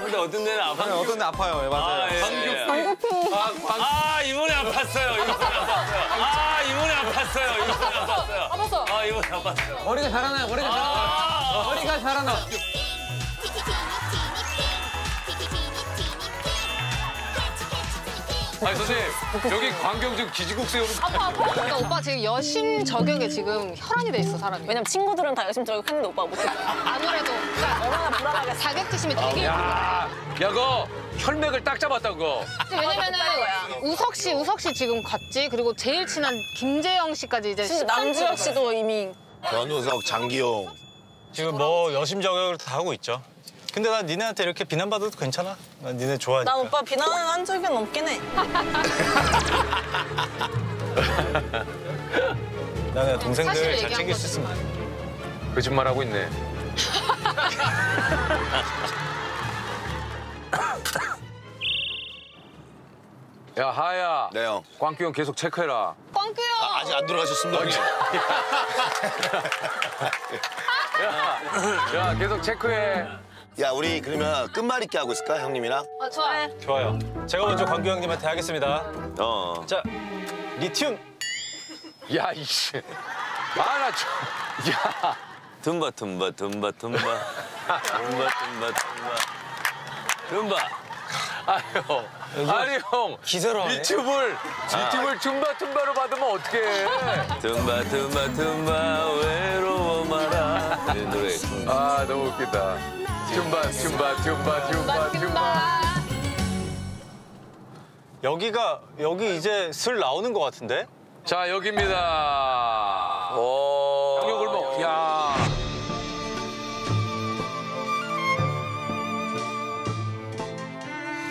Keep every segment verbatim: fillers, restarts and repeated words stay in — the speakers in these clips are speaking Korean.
아픈데 어떤 데는 아파요. 어떤 데는 아파요. 맞아요. 아, 예. 광규. 아, 아, 이번에 아팠어요. 이번에 아팠어요. 아, 이번에 아팠어요. 이번에 아팠어요. 아팠어. 아, 이번에 아팠어요. 머리가 자라나요. 머리가 자라나요. 머리가 자라나. 아니 선생님, 여기 광경증 기지국 세우는 아파, 아파. 그러니까 오빠 지금 여심 저격에 지금 혈안이 돼 있어, 사람이. 왜냐면 친구들은 다 여심 저격했는데 오빠가 못해. 아무래도 그러니까 얼마나 불안하게 자격지심이 되게 있는 거야. 야, 그거 혈맥을 딱 잡았다, 그거. 왜냐면은 우석 씨, 우석 씨 지금 갔지. 그리고 제일 친한 김재영 씨까지 이제 남주혁 씨도 이미. 전우석, 장기용. 지금 뭐 여심 저격을 다 하고 있죠. 근데 난 니네한테 이렇게 비난받아도 괜찮아. 난 니네 좋아하니까. 난 오빠 비난한 적은 없긴 해. 나 그냥 동생들 잘 챙길 수 있으면 돼. 거짓말하고 있네. 야, 하야. 네, 형. 광규 형 계속 체크해라. 광규 형. 아, 아직 안 돌아가셨습니다. 야, 야, 계속 체크해. 야, 우리 그러면 끝말잇기 하고 있을까, 형님이랑? 어, 좋아요. 좋아요. 제가 먼저 광규 형님한테 하겠습니다. 어. 자, 리튬. 야, 이씨. 아, 나 저... 야. 둠바, 둠바, 둠바, 둠바. 둠바, 둠바, 둠바. 둠바. 아유. 아니, 형. 기세로하네. 리튬을, 리튬을 둠바, 둠바로 받으면 어떡해. 둠바, 둠바, 둠바, 외로워 마라. 이 노래. 아, 너무 웃기다. 줌바, 줌바, 줌바, 줌바, 줌바. 여기가, 여기 이제 슬 나오는 것 같은데? 자, 여기입니다. 오. 양념골목. 야.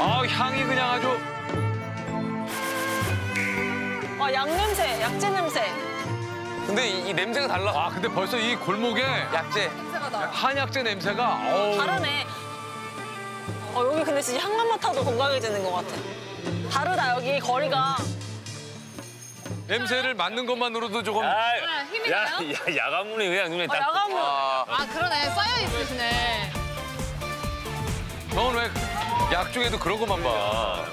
아, 향이 그냥 아주. 아, 약 냄새, 약재 냄새. 근데 이, 이 냄새가 달라. 아, 근데 벌써 이 골목에 약재. 한약재 냄새가 어우. 다르네. 어, 여기 근데 진짜 향만 맡아도 건강해지는 것 같아. 다르다, 여기 거리가. 냄새를 맡는 것만으로도 조금. 아, 힘이 나요? 야, 야간문이 그냥 눈에 딱. 어, 야간문. 아, 아 그러네. 쌓여 있으시네. 너는 왜 약 중에도 그런 것만 봐.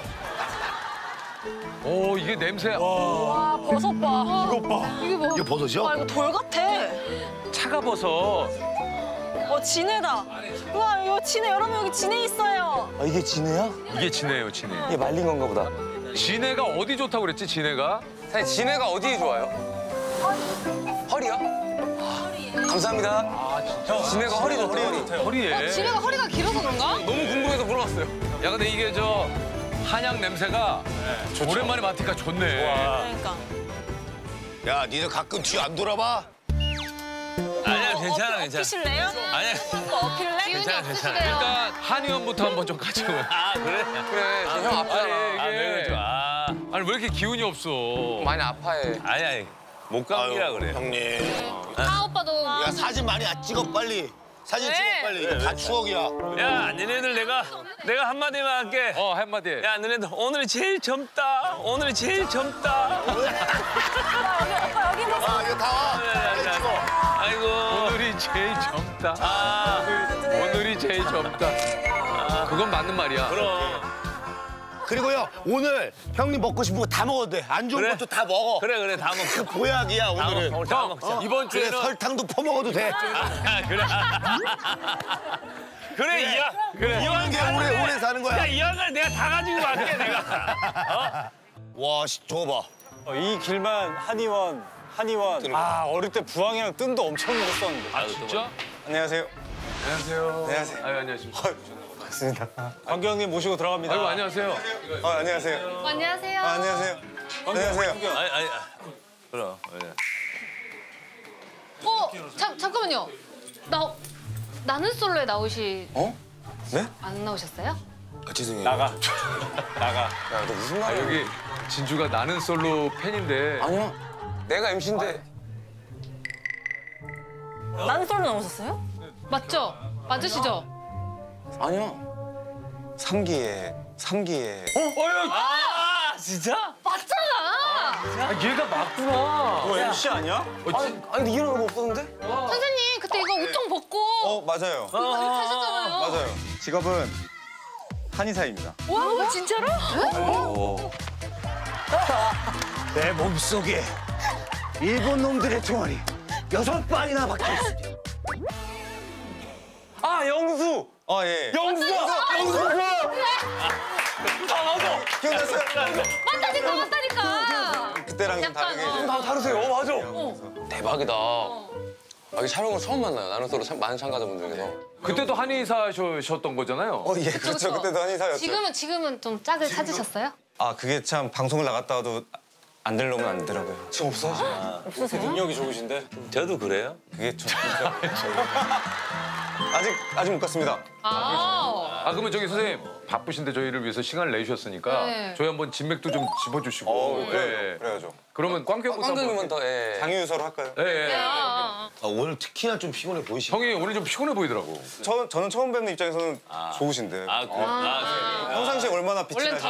오, 이게 냄새. 와, 와 버섯 봐. 이거 봐. 이게 뭐? 이거 버섯이요? 아, 이거 돌 같아. 차가버섯. 어, 진해다. 우와, 이거 진해. 여러분, 여기 진해 있어요. 아, 이게 진해야? 이게 진해예요, 진해. 이게 말린 건가 보다. 진해가 어디 좋다고 그랬지, 진해가? 사실 진해가 어디에 좋아요? 허리. 허리요? 허리에. 감사합니다. 아, 진짜? 진해가 허리 좋대요, 허리. 허리에. 허리에. 어, 진해가 허리가 길어서 그런가? 너무 궁금해서 물어봤어요. 야, 근데 이게 저 한약 냄새가 네, 오랜만에 맡으니까 좋네. 좋아. 그러니까. 야, 니네 가끔 뒤 안 돌아봐? 아니야, 괜찮아, 괜찮아. 어필실래요? 아니야. 어필래? 괜찮아, 괜찮아. 일단 한의원부터 한번 좀 가자. 아, 그래? 그래, 아, 형 아파요. 이게. 아, 왜 그러죠? 아. 아니, 왜 이렇게 기운이 없어? 많이 아파해. 아니, 아니. 목감기라 그래. 형님. 아, 오빠도. 야, 사진 많이 찍어, 빨리. 사진 왜? 찍어, 빨리. 이거 다 추억이야. 야, 너네들 내가 내가 한마디만 할게. 어, 한마디. 야, 너네들 오늘이 제일 젊다. 오늘이 제일 젊다. 오빠, 여기, 오빠, 여기. 아, 이거 다 와. 빨리 찍어. 아이고. 오늘이 제일 젊다. 아, 오늘이 제일 젊다. 아, 그건 맞는 말이야. 그럼. 그리고요, 오늘 형님 먹고 싶은 거 다 먹어도 돼. 안 좋은 그래? 것도 다 먹어. 그래, 그래, 다 먹어. 보약이야, 오늘은. 다 먹, 다 먹자. 어? 이번 주에. 그래, 설탕도 퍼먹어도 돼. 아, 그래. 그래, 그래, 이왕. 그래. 이왕 게 오래, 오래 사는 거야. 야, 이왕을 내가 다 가지고 갈게, 내가. 어? 와, 씨, 저거 봐. 어, 이 길만 한의원. 한의원. 아, 어릴 때 부항이랑 뜸도 엄청 먹었었는데. 아, 진짜? 안녕하세요. 안녕하세요. 안녕하세요. 아유, 안녕하십니까. 반갑습니다. 광규 형님 모시고 들어갑니다. 아이고, 안녕하세요. 아, 안녕하세요. 안녕하세요. 아, 안녕하세요. 안녕하세요. 아니, 아니. 그럼. 어, 잠, 잠깐만요. 나, 나는 솔로에 나오시. 어? 네? 안 나오셨어요? 아, 죄송해요. 나가. 나가. 야, 너 무슨 말이야? 아, 여기 진주가 나는 솔로 팬인데. 아니요. 내가 엠씨인데. 아, 나는 솔로 나오셨어요? 맞죠? 맞으시죠? 아니요. 삼 기에, 삼 기에. 어? 어휴. 아, 진짜? 맞잖아. 아, 얘가 맞구나. 너 엠씨 아니야? 어, 아니, 근데 이런 거 없었는데? 아. 선생님, 그때 이거 옷통 벗고. 어, 맞아요. 아, 이렇게 하셨잖아요. 맞아요. 직업은 한의사입니다. 와, 진짜로? 오. 내 몸속에 일본 놈들의 총알이 여섯 발이나 박혀있습니다. 아, 영수! 아, 예. 영수! 영수! 아, 맞아! 기억났어요? 맞다니까, 맞다니까! 그때랑 좀 다르게. 다 다르세요, 어, 맞아! 어. 대박이다. 어. 아, 이 촬영을 처음 만나요, 나는솔로 많은 참가자분들께서. 그때도 한의사셨던 거잖아요? 어, 예, 그렇죠. 그렇죠. 그때도 한의사였죠. 지금은, 지금은 좀 짝을 지금... 찾으셨어요? 아, 그게 참 방송을 나갔다 와도 안 될 놈은 안 되더라고요. 지금 없어? 아, 없으세요? 능력이 좋으신데? 저도 그래요. 그게 좀... 아직, 아직 못 갔습니다. 아, 아 그러면 저기 선생님 바쁘신데 저희를 위해서 시간을 내주셨으니까 네. 저희 한번 진맥도 좀 짚어주시고. 어, 네. 그래야죠, 그래야죠. 그러면 꽝규 형부터 더 예. 장유유서로 할까요? 예, 예. 예. 아, 오늘 특히나 좀 피곤해 보이시죠? 형이 오늘 좀 피곤해 보이더라고. 저, 저는 처음 뵙는 입장에서는 아. 좋으신데. 아, 그래요? 아, 아, 평상시에 얼마나 빛이 나지?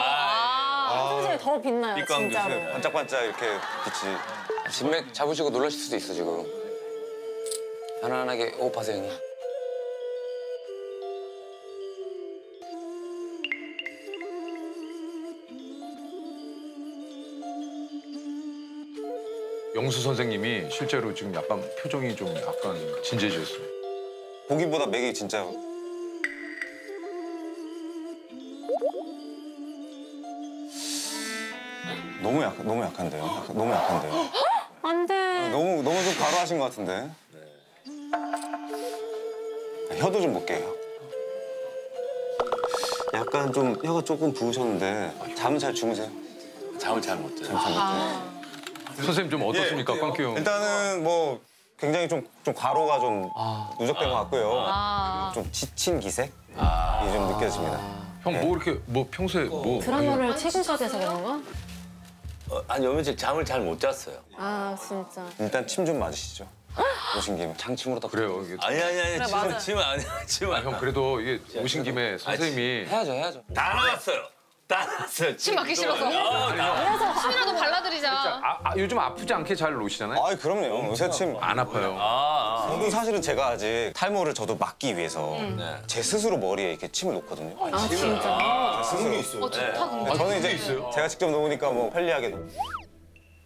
평상시에 더 빛나요, 진짜로. 반짝반짝 이렇게 빛이. 진맥 잡으시고 놀라실 수도 있어, 지금. 편안하게 호흡하세요, 형님. 영수 선생님이 실제로 지금 약간 표정이 좀 약간 진지해졌어요. 보기보다 맥이 진짜... 너무 약, 너무 약한데요? 약, 너무 약한데요? 안 돼. 너무, 너무 좀 과로하신 것 같은데? 혀도 좀 볼게요. 약간 좀 혀가 조금 부으셨는데 잠은 잘 주무세요? 잠을 잘 못 자요. 잠을 잘 못 자요. 선생님 좀 어떻습니까, 꽝규 형? 예, 일단은 뭐 굉장히 좀, 좀 과로가 좀 아. 누적된 것 같고요. 아. 좀 지친 기색이 아. 좀 느껴집니다. 형 뭐 네. 이렇게 뭐 평소에 어. 뭐 드라마를 최근까지 해서 그런가? 어, 아니 며칠 잠을 잘 못 잤어요. 아 진짜. 일단 침 좀 맞으시죠. 오신 김에 장침으로 딱 그래요. 이게... 아니 아니 아니 그래, 침, 침 아니야 침 아니야. 형 그래도 이게 오신 김에 선생님이 아니, 해야죠 해야죠. 다 나왔어요. 따라서 침 맞기 싫어서. 어, 그래서 침이라도 발라드리자. 아, 아, 요즘 아프지 않게 잘 놓으시잖아요. 아, 그럼요. 요새 침 안 아파요. 아, 저도 아. 사실은 제가 아직 탈모를 저도 막기 위해서 음. 네. 제 스스로 머리에 이렇게 침을 놓거든요. 아, 아 진짜. 아, 스스로 있어요. 어, 좋다 근데. 네. 저는 이제 있어요. 제가 직접 놓으니까 뭐 편리하게. 놓...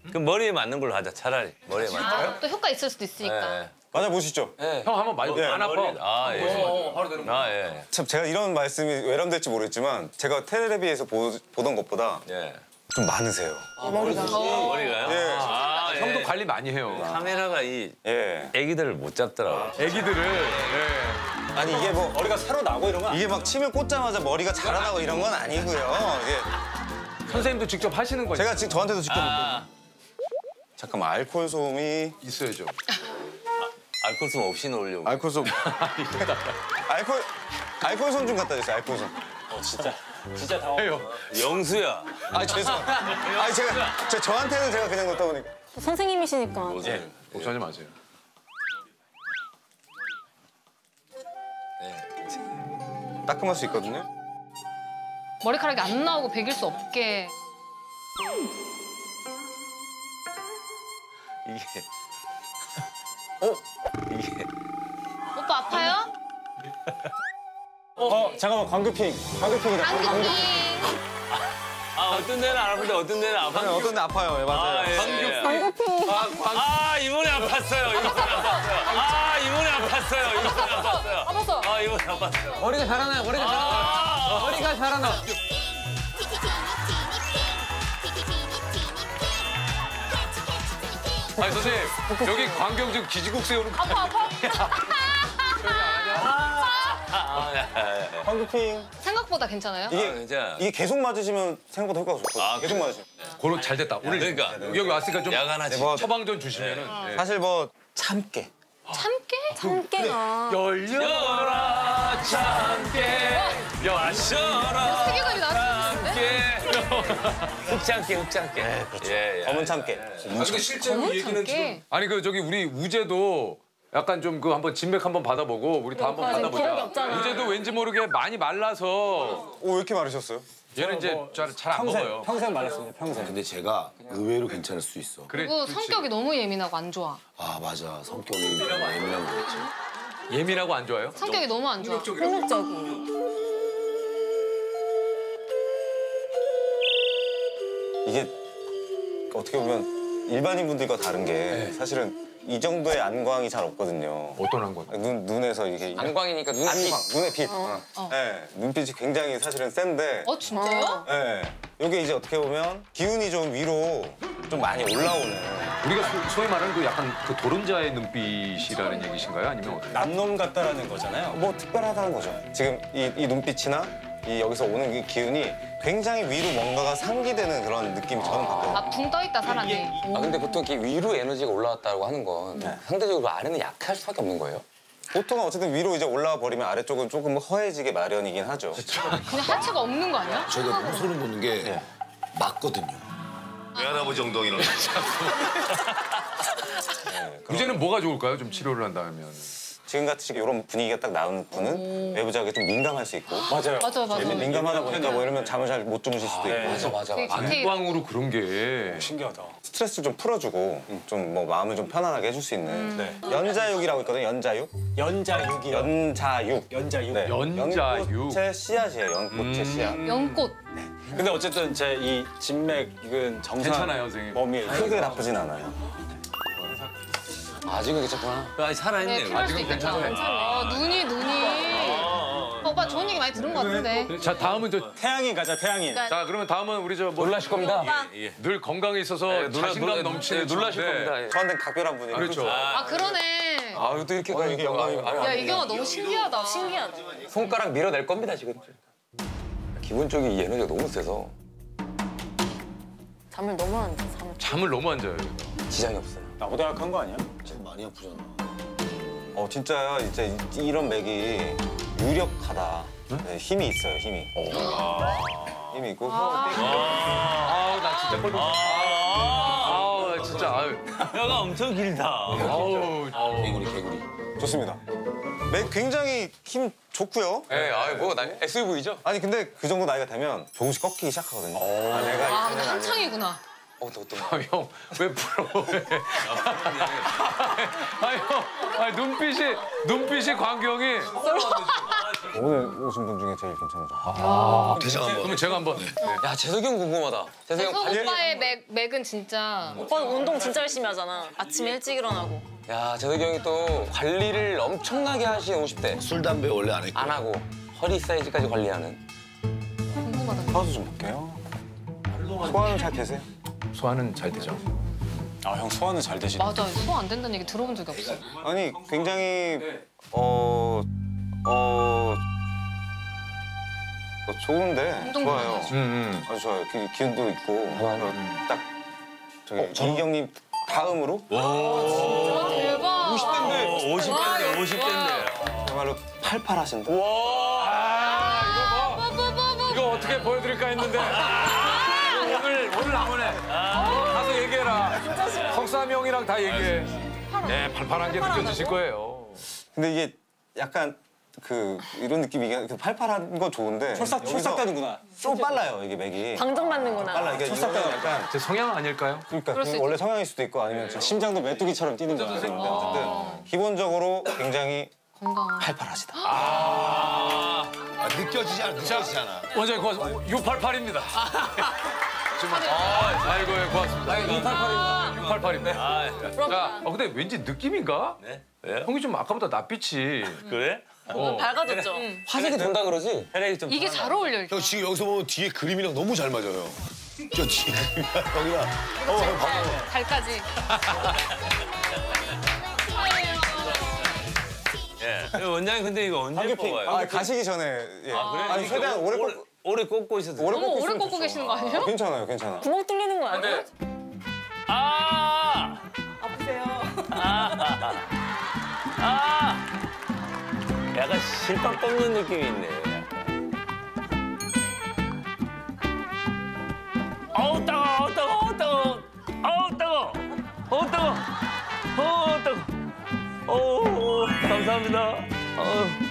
그럼 머리에 맞는 걸로 하자. 차라리 머리에 맞는. 아, 또 효과 있을 수도 있으니까. 네. 맞아 보시죠. 네. 형 한번 많이 네. 안 아파. 머리... 아 예. 어, 바로 되는 거. 아 예. 참 제가 이런 말씀이 외람될지 모르겠지만 제가 텔레비에서 보, 보던 것보다 예. 좀 많으세요. 아, 머리가. 어. 머리가요? 예. 아, 아, 예. 형도 관리 많이 해요. 네. 카메라가 이 예. 애기들을 못 잡더라고. 애기들을. 예. 아니 이게 뭐 머리가 새로 나고 이런 건 이게 막 침을 꽂자마자 머리가 자라나고 이런 건 아니고요. 이게 선생님도 직접 하시는 거예요. 제가 지금 저한테도 직접. 아. 잠깐만 알코올 소음이 있어야죠. 알코올 솜 없이 넣으려고. 알코올 솜. 알코올, 알코올 솜 좀 갖다 주세요, 알코올 솜. 어, 진짜. 진짜 당황해요. 영수야. 아, 죄송합니다. 아, 제가, 제, 저한테는 제가 그냥 넣다 보니까. 선생님이시니까. 예, 네. 걱정하지 마세요. 네. 따끔할 수 있거든요. 머리카락이 안 나오고 베길 수 없게. 이게. 어? 이게... 오빠 아파요? 어, 잠깐만, 광규핑. 광규핑이다. 광규핑. 아, 어떤 데는 안 아픈데 어떤 데는 아파요. 아니, 어떤 데 아파요, 예, 맞아요. 광규핑. 아, 광... 아, 이번에 아팠어요, 이번에 아팠어요. 아, 이번에 아팠어요, 이번에 아팠어요. 아팠어. 아, 이번에 아팠어요. 머리가 살아나요, 머리가 살아나요. 머리가 살아나. 아니 선생님, 여기 광경 지금 기지국 세우는 거 아파, 아파? 아파. 광규핑. 생각보다 괜찮아요? 이게, 아, 이게 계속 맞으시면 생각보다 효과가 좋고 아, 계속 맞으시면. 고로 잘 됐다. 오늘 그러니까, 그러니까. 여기 왔으니까 좀 야간하지. 뭐, 처방 좀 주시면 은 네. 네. 사실 뭐 참깨. 참깨? 참깨가. 열려라 참깨, 여셔라 흑참깨, 흑참깨. 네, 그렇죠. 예, 예, 검은 참깨. 예, 예. 근데 실제로 검은 얘기는 참깨? 지금 아니 그 저기 우리 우재도 약간 좀 그 한번 진맥 한번 받아보고 우리 다 한번 받아보자. 우재도 왠지 모르게 많이 말라서. 오, 왜 이렇게 마르셨어요? 얘는 이제 뭐 잘 안 먹어요. 평생 말랐습니다. 평생. 근데 제가 의외로 괜찮을 수 있어. 그래, 그리고 그렇지. 성격이 너무 예민하고 안 좋아. 아 맞아, 성격이 예민한 거겠지. 예민하고 안 좋아요? 성격이 너무 안 좋아. 폭력적이라고. 이게 어떻게 보면 일반인 분들과 다른 게 네. 사실은 이 정도의 안광이 잘 없거든요. 어떤 안광? 눈, 눈에서 이게 안광이니까 눈, 안광, 빛. 눈의 빛. 어, 어. 네, 눈빛이 굉장히 사실은 센데. 어, 진짜요? 네. 이게 이제 어떻게 보면 기운이 좀 위로 좀 많이 올라오는. 우리가 소, 소위 말하는 그 약간 그 도름자의 눈빛이라는 얘기신가요? 아니면 어떻게? 남놈 같다라는 거잖아요. 뭐 특별하다는 거죠. 지금 이, 이 눈빛이나 이 여기서 오는 이 기운이 굉장히 위로 뭔가가 상기되는 그런 느낌이 저는 받거든요. 아, 붕 떠있다, 사람이. 아, 근데 보통 이렇게 위로 에너지가 올라왔다고 하는 건 네. 상대적으로 아래는 약할 수밖에 없는 거예요? 보통은 어쨌든 위로 이제 올라와 버리면 아래쪽은 조금 허해지게 마련이긴 하죠. 그냥 하체가 없는 거 아니야? 저희가 너무 소름 돋는 게 네. 맞거든요. 외할아버지 엉덩이로. 이제는 뭐가 좋을까요? 좀 치료를 한다면. 지금같이 이런 분위기가 딱 나오는 분은 외부자에게 좀 민감할 수 있고. 맞아요. 맞아요, 맞아요. 민감하다 보니까 뭐 이러면 잠을 잘 못 주무실 수도 아, 있고. 맞아, 맞아. 맞아. 안광으로 그런 게 신기하다. 스트레스를 좀 풀어주고 좀 뭐 마음을 좀 편안하게 해줄 수 있는. 음. 네. 연자육이라고 있거든요. 연자육. 연자육이요. 연자육. 연자육. 네. 연자육. 연꽃의 씨앗이에요. 연꽃의 음. 씨앗. 연꽃. 네. 근데 어쨌든 제 이 진맥은 정상. 괜찮아요, 선생님. 몸이 크게 나쁘진 않아요. 아직은 괜찮구나. 아니, 살아있네. 네, 아직은 괜찮아요. 괜찮아. 눈이, 눈이. 아, 오빠 좋은 얘기 많이 들은 것 같은데. 자, 다음은 저 태양인 가자, 태양인. 그러니까... 자, 그러면 다음은 우리 저... 뭐... 놀라실 겁니다. 예, 예. 늘 건강에 있어서 네, 자신감 놀라, 넘치는... 네, 놀라실 네. 겁니다. 예. 저한테는 각별한 분이에요. 그렇죠. 아, 그러네. 아, 또 이렇게 가요, 이게 영광이야. 야, 이경아 너무 신기하다. 신기하다. 손가락 밀어낼 겁니다, 지금. 기본적인 이 에너지가 너무 세서. 잠을 너무 안 자, 잠을. 잠을 너무 안 자요, 여기가. 지장이 없어요. 나보다 약한 거 아니야? 지금 많이 아프잖아. 어, 진짜야. 진짜 이런 맥이 유력하다. 응? 네, 힘이 있어요, 힘이. 아 힘이 있고. 아우, 아 나 진짜 꼴보기. 아우, 나 진짜. 아유. 뼈가 엄청 길다. 아우, 개구리, 개구리. 좋습니다. 맥 굉장히 힘 좋고요. 예, 아유 뭐 나이 에스유브이죠? 아니 근데 그 정도 나이가 되면 조금씩 꺾이기 시작하거든요. 아, 내가 아, 근데 한창이구나. 어, 어떤 아, 형, 왜 부러워해? 아, 형, 아니, 눈빛이 눈빛이 광규 형이. 오늘 오신 분 중에 제일 괜찮으죠. 아, 대장 한번. 그럼 제가 한번. 네. 야, 재석이 형 궁금하다. 재석이 형 재석 오빠의 맥 맥은 진짜. 오빠는 운동 진짜 열심히 하잖아. 아침에 일찍 일어나고. 야, 재석이 형이 또 관리를 엄청나게 하시는 오십 대. 술, 담배 원래 안 했고. 안 하고 허리 사이즈까지 관리하는. 궁금하다. 소화도 좀 볼게요. 소화는 잘 되세요? 소화는 잘 되죠. 아, 형 소화는 잘 되시네. 맞아, 소화 안 된다는 얘기 들어본 적이 없어. 아니, 굉장히 어... 어... 어 좋은데, 좋아요. 음, 음. 아주 좋아요. 기, 기운도 있고. 음. 딱 저기 어, 이경님 다음으로? 와, 와 대박. 오십 대인데. 오십 대인데, 오십 대인데. 정말로 팔팔하신다. 와, 아, 이거 뭐, 뭐, 뭐, 뭐. 이거 어떻게 보여드릴까 했는데. 오늘 나오네. 가서 얘기해라. 석삼이 형이랑 다 얘기해. 네, 팔팔한 게 느껴지실 거예요. 근데 이게 약간 그 이런 느낌이 팔팔한 건 좋은데. 출삭 출삭다니구나. 좀 빨라요 이게 맥이. 방정 맞는구나. 빨라 이게. 출삭다는 약간 제 성향 아닐까요? 그러니까 원래 성향일 수도 있고 아니면 네. 심장도 메뚜기처럼 뛰는 줄 알았는데 어쨌든 기본적으로 굉장히 건강. 팔팔하시다. 아, 아 느껴지지 않아. 느껴지지 않아. 원장님 고맙습니다. 육팔팔입니다. 아, 아이고, 예, 고맙습니다. 육팔팔입니다. 육팔팔입니다. 아, 예. 자, 어, 근데 왠지 느낌인가? 네. 왜? 형이 좀 아까보다 낯빛이. 그래? 어. 밝아졌죠? 응. 화색이 돈다 그러지? 좀 이게 잘 어울려, 이거. 형, 지금 여기서 보면 뒤에 그림이랑 너무 잘 맞아요. 저 뒤에 그림이랑 여기랑. 어, 잘, 봐봐. 잘까지. 예. 원장님, 근데 이거 언제 뽑아요? 아, 가시기 전에. 예. 아, 그래? 아니, 최대한 오래 뽑 오래 꽂고 있어도 돼요. 너무 오래 꽂고 계시는 거 아니에요? 아, 괜찮아요, 괜찮아. 구멍 뚫리는 거 아니에요? 아! 아프세요. 아! 아! 약간 실밥 뽑는 느낌이 있네. 어우, 따가워, 어우, 따가워, 어우, 따가워. 어우, 따가워. 어우, 따가워. 어우, 따가워. 어우, 감사합니다. 어우.